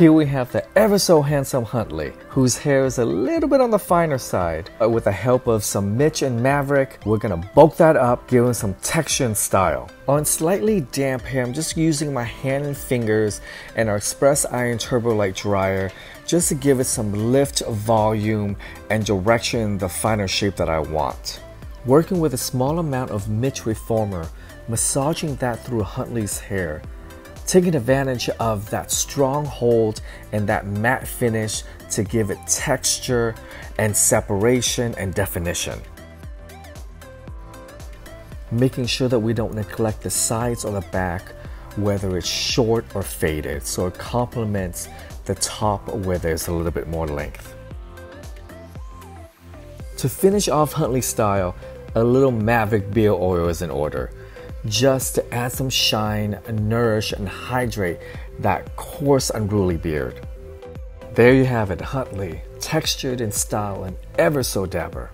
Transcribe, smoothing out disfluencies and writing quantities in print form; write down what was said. Here we have the ever so handsome Huntley, whose hair is a little bit on the finer side. With the help of some Mitch and MVRCK, we're gonna bulk that up, give him some texture and style. On slightly damp hair, I'm just using my hand and fingers and our Express Iron Turbolight dryer just to give it some lift, volume, and direction in the finer shape that I want. Working with a small amount of Mitch Reformer, massaging that through Huntley's hair, taking advantage of that strong hold and that matte finish to give it texture and separation and definition. Making sure that we don't neglect the sides or the back, whether it's short or faded, so it complements the top where there's a little bit more length. To finish off Huntley's style, a little MVRCK Beard Oil is in order, just to add some shine, nourish, and hydrate that coarse, unruly beard. There you have it, Huntley, textured in style and ever so dapper.